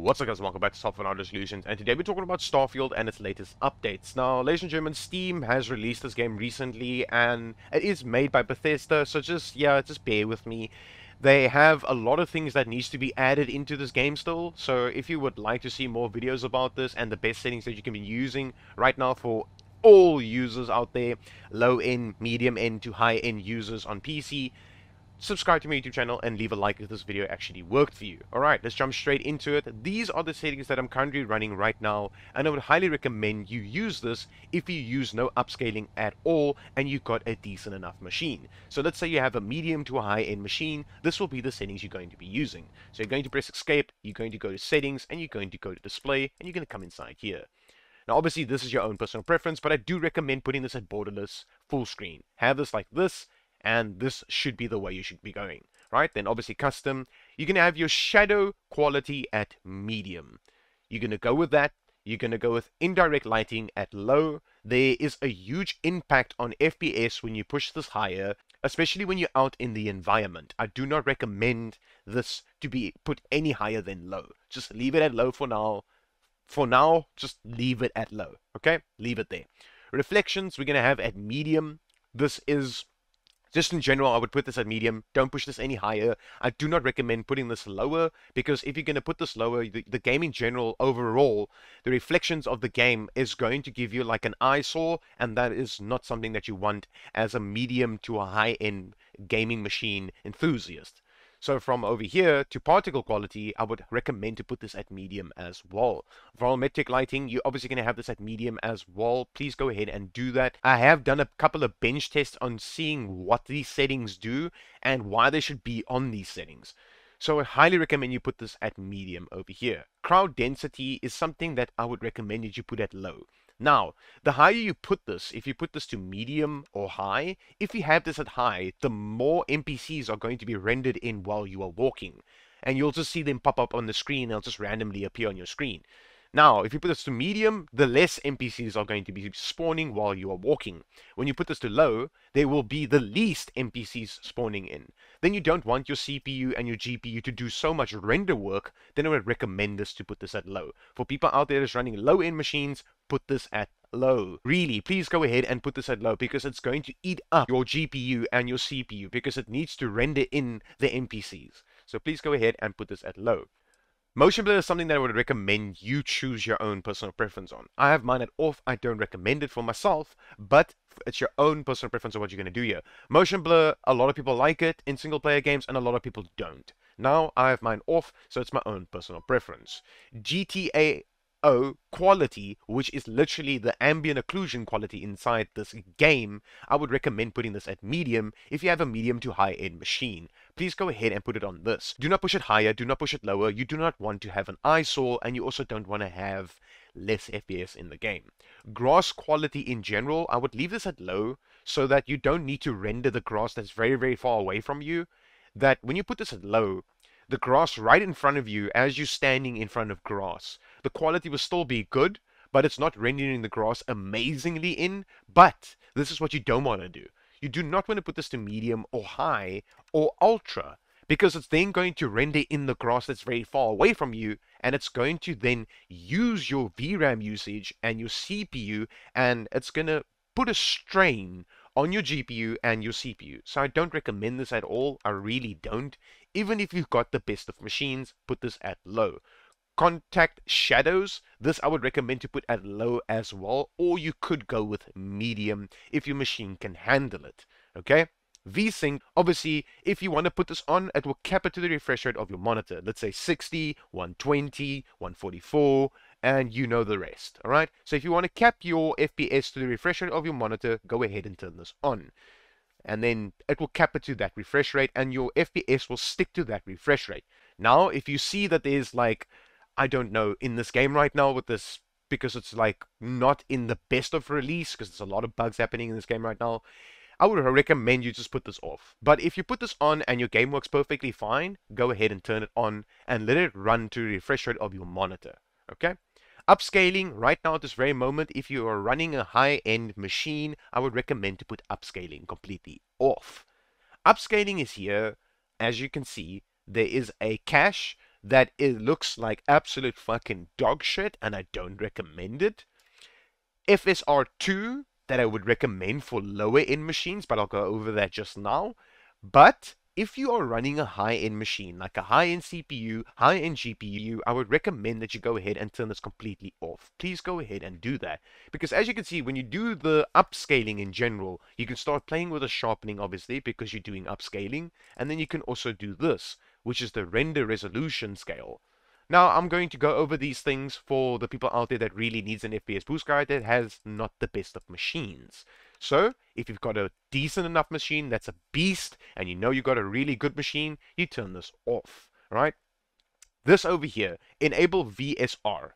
What's up guys, welcome back to Software and Audio Solutions, and today we're talking about Starfield and its latest updates. Now, ladies and gentlemen, Steam has released this game recently, and it is made by Bethesda, so just bear with me. They have a lot of things that needs to be added into this game still, so if you would like to see more videos about this and the best settings that you can be using right now for all users out there, low-end, medium-end to high-end users on PC, subscribe to my YouTube channel and leave a like if this video actually worked for you. Alright, let's jump straight into it. These are the settings that I'm currently running right now, and I would highly recommend you use this if you use no upscaling at all and you've got a decent enough machine. So let's say you have a medium to a high-end machine, this will be the settings you're going to be using. So you're going to press escape, you're going to go to settings, and you're going to go to display, and you're going to come inside here. Now obviously this is your own personal preference, but I do recommend putting this at borderless full screen. Have this like this, and this should be the way you should be going, right? Then obviously custom, you're going to have your shadow quality at medium. You're going to go with that. You're going to go with indirect lighting at low. There is a huge impact on FPS when you push this higher, especially when you're out in the environment. I do not recommend this to be put any higher than low. Just leave it at low for now. For now, just leave it at low, okay? Leave it there. Reflections, we're going to have at medium. This is... just in general, I would put this at medium. Don't push this any higher. I do not recommend putting this lower, because if you're going to put this lower, the game in general, overall, the reflections of the game is going to give you like an eyesore, and that is not something that you want as a medium to a high-end gaming machine enthusiast. So from over here to particle quality, I would recommend to put this at medium as well. Volumetric lighting, you're obviously going to have this at medium as well. Please go ahead and do that. I have done a couple of bench tests on seeing what these settings do and why they should be on these settings. So I highly recommend you put this at medium over here. Crowd density is something that I would recommend that you put at low. Now, the higher you put this, if you put this to medium or high, if you have this at high, the more NPCs are going to be rendered in while you are walking. And you'll just see them pop up on the screen, they'll just randomly appear on your screen. Now, if you put this to medium, the less NPCs are going to be spawning while you are walking. When you put this to low, there will be the least NPCs spawning in. Then you don't want your CPU and your GPU to do so much render work, then I would recommend this to put this at low. For people out there that's running low-end machines, put this at low. Really, please go ahead and put this at low, because it's going to eat up your GPU and your CPU, because it needs to render in the NPCs. So please go ahead and put this at low. Motion blur is something that I would recommend you choose your own personal preference on. I have mine at off, I don't recommend it for myself, but it's your own personal preference of what you're going to do here. Motion blur, a lot of people like it in single player games and a lot of people don't. Now I have mine off, so it's my own personal preference. GTAO quality, which is literally the ambient occlusion quality inside this game, I would recommend putting this at medium if you have a medium to high-end machine. Please go ahead and put it on this. Do not push it higher, do not push it lower. You do not want to have an eyesore, and you also don't want to have less FPS in the game. Grass quality in general, I would leave this at low so that you don't need to render the grass that's very, very far away from you. That when you put this at low, the grass right in front of you, as you're standing in front of grass, the quality will still be good, but it's not rendering the grass amazingly in. But this is what you don't want to do. You do not want to put this to medium or high or ultra, because it's then going to render in the grass that's very far away from you, and it's going to then use your VRAM usage and your CPU, and it's going to put a strain on your GPU and your CPU. So I don't recommend this at all. I really don't. Even if you've got the best of machines, put this at low. Contact shadows, this I would recommend to put at low as well, or you could go with medium if your machine can handle it, okay? VSync, obviously, if you want to put this on, it will cap it to the refresh rate of your monitor. Let's say 60, 120, 144, and you know the rest, all right? So if you want to cap your FPS to the refresh rate of your monitor, go ahead and turn this on. And then it will cap it to that refresh rate, and your FPS will stick to that refresh rate. Now, if you see that there's like, I don't know, in this game right now with this, because it's like not in the best of release, because there's a lot of bugs happening in this game right now, I would recommend you just put this off. But if you put this on and your game works perfectly fine, go ahead and turn it on and let it run to the refresh rate of your monitor, okay? Upscaling, right now at this very moment, if you are running a high-end machine, I would recommend to put upscaling completely off. Upscaling is here, as you can see, there is a cache, that it looks like absolute fucking dog shit and I don't recommend it. FSR2 that I would recommend for lower end machines, but I'll go over that just now. But if you are running a high-end machine, like a high-end CPU, high-end GPU, I would recommend that you go ahead and turn this completely off. Please go ahead and do that. Because as you can see, when you do the upscaling in general, you can start playing with the sharpening, obviously, because you're doing upscaling. And then you can also do this, which is the render resolution scale. Now, I'm going to go over these things for the people out there that really needs an FPS boost guide that has not the best of machines. So, if you've got a decent enough machine that's a beast, and you know you've got a really good machine, you turn this off, right? This over here, enable VSR.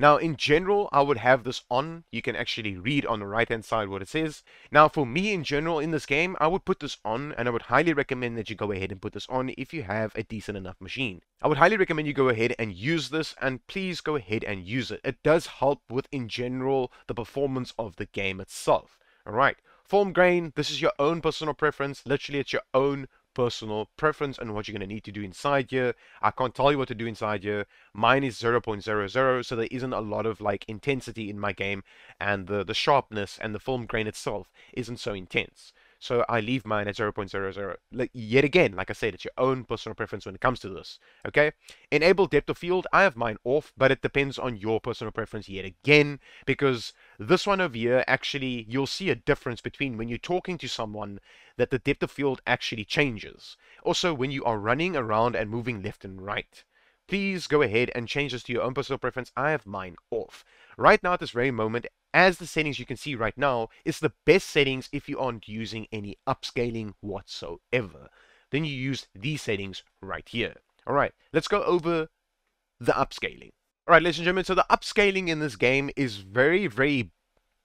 Now, in general, I would have this on. You can actually read on the right-hand side what it says. Now, for me, in general, in this game, I would put this on, and I would highly recommend that you go ahead and put this on if you have a decent enough machine. I would highly recommend you go ahead and use this, and please go ahead and use it. It does help with, in general, the performance of the game itself. Alright, form grain, this is your own personal preference. Literally, it's your own personal preference and what you're going to need to do inside here. I can't tell you what to do inside here. Mine is 0.00, so there isn't a lot of like intensity in my game, and the sharpness and the form grain itself isn't so intense. So I leave mine at 0.00. Like, yet again, like I said, it's your own personal preference when it comes to this. Okay? Enable depth of field. I have mine off, but it depends on your personal preference yet again, because this one over here, actually, you'll see a difference between when you're talking to someone that the depth of field actually changes. Also, when you are running around and moving left and right. Please go ahead and change this to your own personal preference. I have mine off. Right now at this very moment, as the settings you can see right now, is the best settings if you aren't using any upscaling whatsoever. Then you use these settings right here. Alright, let's go over the upscaling. Alright, ladies and gentlemen, so the upscaling in this game is very, very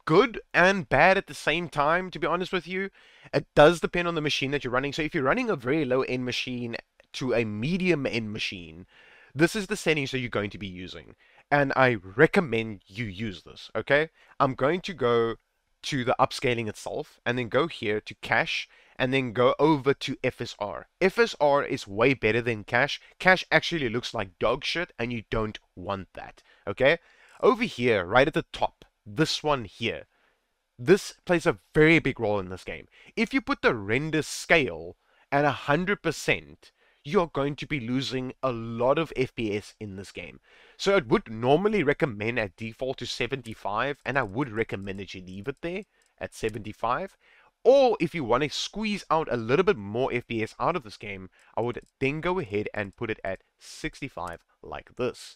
good and bad at the same time, to be honest with you. It does depend on the machine that you're running. So if you're running a very low-end machine to a medium-end machine, this is the settings that you're going to be using, and I recommend you use this, okay? I'm going to go to the upscaling itself, and then go here to cache, and then go over to FSR. FSR is way better than cache. Cache actually looks like dog shit, and you don't want that, okay? Over here, right at the top, this one here, this plays a very big role in this game. If you put the render scale at 100%, you're going to be losing a lot of FPS in this game. So it would normally recommend at default to 75, and I would recommend that you leave it there at 75. Or if you want to squeeze out a little bit more FPS out of this game, I would then go ahead and put it at 65 like this.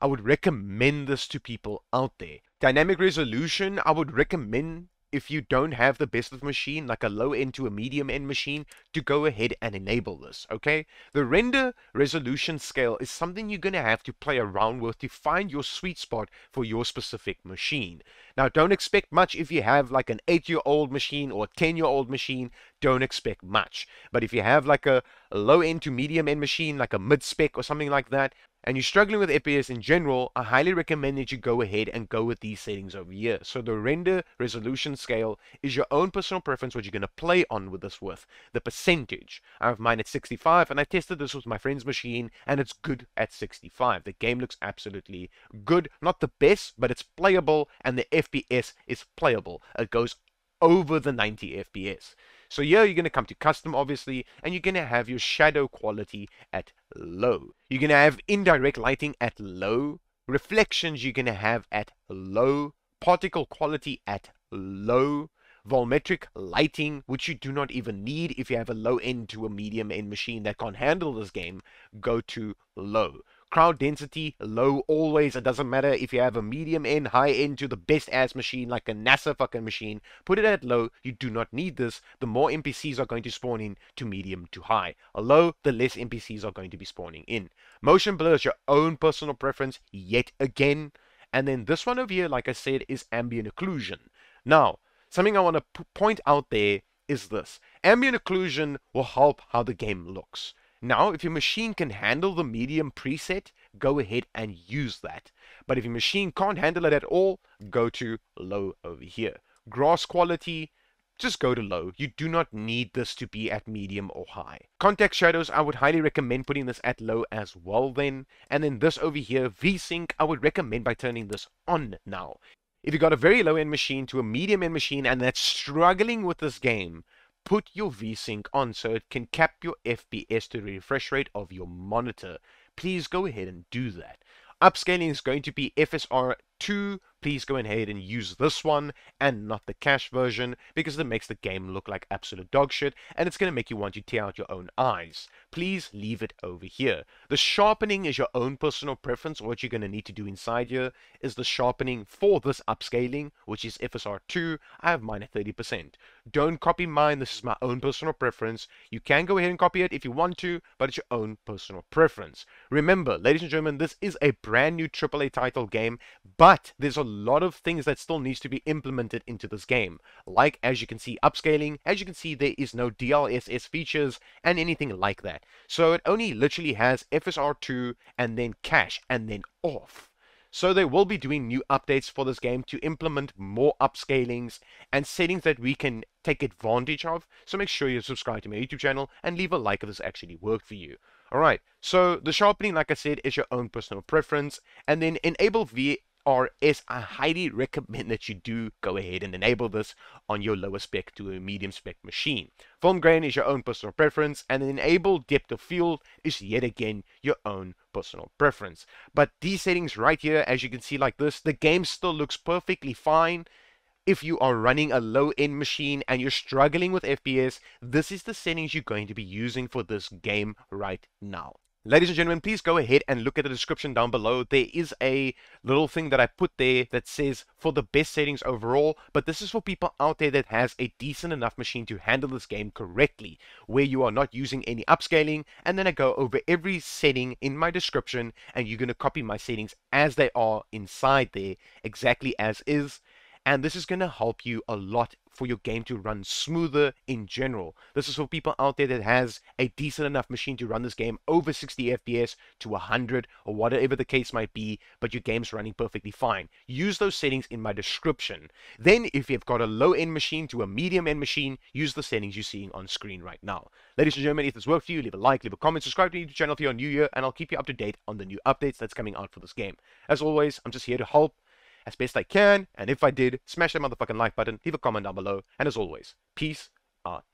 I would recommend this to people out there. Dynamic resolution, I would recommend, if you don't have the best of machine, like a low-end to a medium-end machine, to go ahead and enable this, okay? The render resolution scale is something you're going to have to play around with to find your sweet spot for your specific machine. Now, don't expect much if you have like an 8-year-old machine or a 10-year-old machine. Don't expect much. But if you have like a low-end to medium-end machine, like a mid-spec or something like that, and you're struggling with FPS in general, I highly recommend that you go ahead and go with these settings over here. So the render resolution scale is your own personal preference, what you're going to play on with this with. The percentage. I have mine at 65, and I tested this with my friend's machine, and it's good at 65. The game looks absolutely good. Not the best, but it's playable, and the FPS is playable. It goes over the 90 FPS. So here you're going to come to custom, obviously, and you're going to have your shadow quality at low. You're going to have indirect lighting at low. Reflections you're going to have at low. Particle quality at low. Volumetric lighting, which you do not even need if you have a low-end to a medium-end machine that can't handle this game, go to low. Crowd density, low always. It doesn't matter if you have a medium end, high end to the best ass machine, like a NASA fucking machine. Put it at low. You do not need this. The more NPCs are going to spawn in to medium to high. A low, the less NPCs are going to be spawning in. Motion blur is your own personal preference yet again. And then this one over here, like I said, is ambient occlusion. Now, something I want to point out there is this. Ambient occlusion will help how the game looks. Now, if your machine can handle the medium preset, go ahead and use that. But if your machine can't handle it at all, go to low over here. Grass quality, just go to low. You do not need this to be at medium or high. Contact shadows, I would highly recommend putting this at low as well then. And then this over here, V-Sync, I would recommend by turning this on now. If you got a very low-end machine to a medium-end machine and that's struggling with this game, put your V-Sync on so it can cap your FPS to the refresh rate of your monitor. Please go ahead and do that. Upscaling is going to be FSR2. Please go ahead and use this one and not the cache version, because it makes the game look like absolute dog shit and it's going to make you want to tear out your own eyes. Please leave it over here. The sharpening is your own personal preference. What you're going to need to do inside here is the sharpening for this upscaling, which is FSR2. I have mine at 30%. Don't copy mine. This is my own personal preference. You can go ahead and copy it if you want to, but it's your own personal preference. Remember, ladies and gentlemen, this is a brand new AAA title game, but there's a lot of things that still needs to be implemented into this game, like, as you can see, upscaling. As you can see, there is no DLSS features and anything like that, so it only literally has FSR2 and then cache and then off. So they will be doing new updates for this game to implement more upscalings and settings that we can take advantage of, so make sure you subscribe to my YouTube channel and leave a like if this actually worked for you. Alright, so the sharpening, like I said, is your own personal preference, and then enable VRS, I highly recommend that you do go ahead and enable this on your lower spec to a medium spec machine. Film grain is your own personal preference, and enable depth of field is yet again your own personal preference. But these settings right here, as you can see like this, the game still looks perfectly fine. If you are running a low-end machine and you're struggling with FPS, this is the settings you're going to be using for this game right now. Ladies and gentlemen, please go ahead and look at the description down below. There is a little thing that I put there that says for the best settings overall, but this is for people out there that has a decent enough machine to handle this game correctly, where you are not using any upscaling, and then I go over every setting in my description, and you're going to copy my settings as they are inside there, exactly as is. And this is going to help you a lot for your game to run smoother in general. This is for people out there that has a decent enough machine to run this game over 60 FPS to 100 or whatever the case might be, but your game's running perfectly fine. Use those settings in my description. Then if you've got a low-end machine to a medium-end machine, use the settings you're seeing on screen right now. Ladies and gentlemen, if this worked for you, leave a like, leave a comment, subscribe to the YouTube channel if you're new here, and I'll keep you up to date on the new updates that's coming out for this game. As always, I'm just here to help as best I can, and if I did, smash that motherfucking like button, leave a comment down below, and as always, peace out.